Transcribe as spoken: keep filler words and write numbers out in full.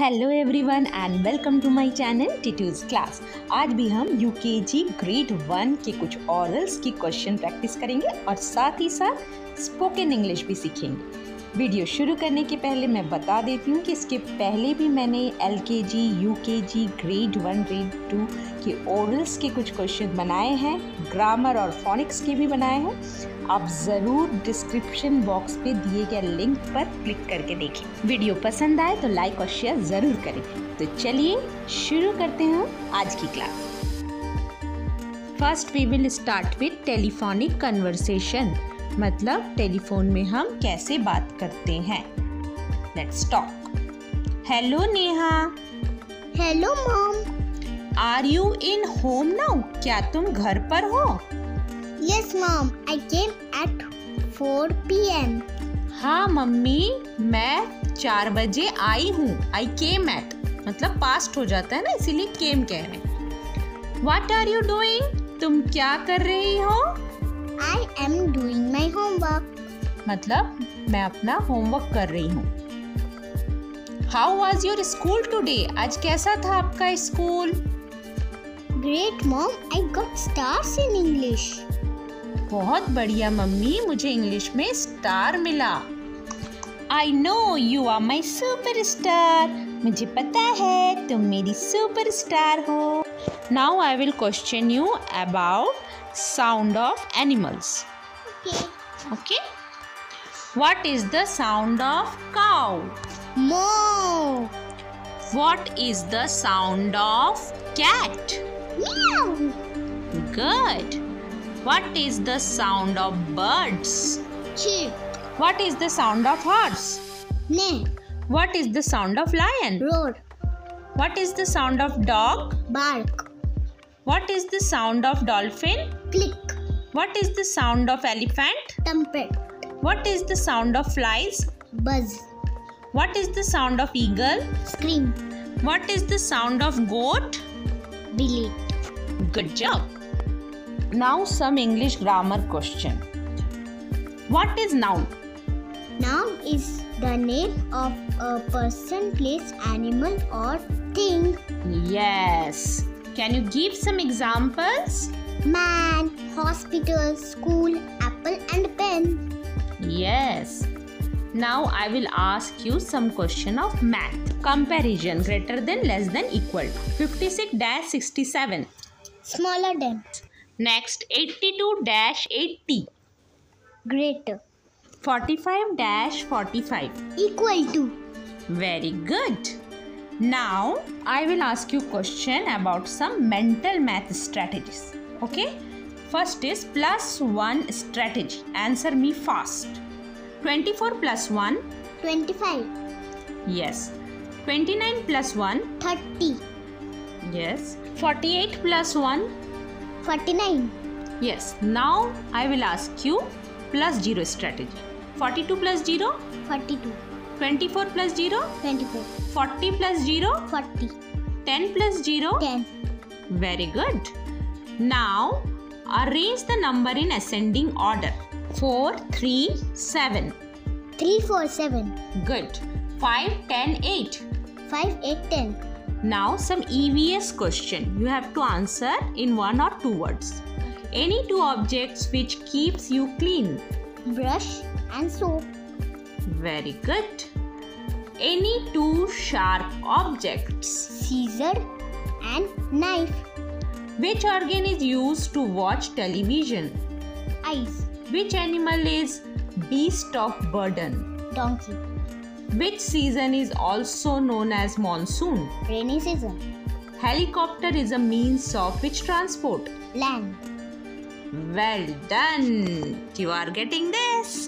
Hello everyone and welcome to my channel टीटूज class. आज भी हम यूकेजी ग्रेड वन के कुछ ऑरल्स की क्वेश्चन प्रैक्टिस करेंगे और साथ ही साथ स्पोकन इंग्लिश भी सीखेंगे। वीडियो शुरू करने के पहले मैं बता देती हूँ कि इसके पहले भी मैंने LKG, UKG grade one, grade two के ऑरल्स के कुछ क्वेश्चन बनाए हैं, ग्रामर और फोनिक्स के भी बनाए हैं। आप ज़रूर डिस्क्रिप्शन बॉक्स पे दिए गए लिंक पर क्लिक करके देखें। वीडियो पसंद आए तो लाइक और शेयर ज़रूर करें। तो चलिए शुरू करते हैं आज की class. First we will start with telephonic conversation, मतलब टेलीफोन में हम कैसे बात करते हैं। Let's talk. Hello Neha. Hello mom. Are you in home now? क्या तुम घर पर हो? Yes, mom. I came at four p m हाँ मम्मी, मैं चार बजे आई हूँ। I came at मतलब पास्ट हो जाता है ना, इसीलिए came कह रहे हैं। What are you doing? तुम क्या कर रही हो? I am doing my homework. मतलब मैं अपना होमवर्क कर रही हूँ। How was your school today? आज कैसा था आपका school? Great mom, I got stars in English. बहुत बढ़िया मम्मी, मुझे इंग्लिश में स्टार मिला। I know you are my superstar. मुझे पता है तुम मेरी सुपरस्टार हो। Now I will question you about sound of animals. Okay. Okay. What is the sound of cow? Moo. What is the sound of cat? Meow. Good. What is the sound of birds? Chirp. What is the sound of horse? Neigh. What is the sound of lion? Roar. What is the sound of dog? Bark. What is the sound of dolphin? Click. What is the sound of elephant? Trumpet. What is the sound of flies? Buzz. What is the sound of eagle? Scream. What is the sound of goat? Billy. Good job. Now some English grammar question. What is noun? Noun is the name of a person, place, animal or thing. Yes. Can you give some examples? Man, hospital, school, apple and pen. Yes. Now I will ask you some question of math. Comparison: greater than, less than, equal. fifty-six dash sixty-seven. Smaller than. Next, eighty-two dash eighty. Greater. forty-five dash forty-five. Equal to. Very good. Now I will ask you question about some mental math strategies. Okay. First is plus one strategy. Answer me fast. twenty-four plus one. twenty-five. Yes. twenty-nine plus one. thirty. Yes. forty-eight plus one. forty-nine. Yes. Now I will ask you plus zero strategy. forty-two plus zero. forty-two. twenty-four plus zero. twenty-four. forty plus zero. forty. ten plus zero. ten. Very good. Now arrange the number in ascending order. four, three, seven. three, four, seven. Good. five, ten, eight. five, eight, ten. Now some E V S question. You have to answer in one or two words. Any two objects which keeps you clean. Brush and soap. Very good. Any two sharp objects. Scissor and knife. Which organ is used to watch television? Eyes. Which animal is beast of burden? Donkey. Which season is also known as monsoon? Rainy season. Helicopter is a means of which transport? Land. Well done. You are getting this.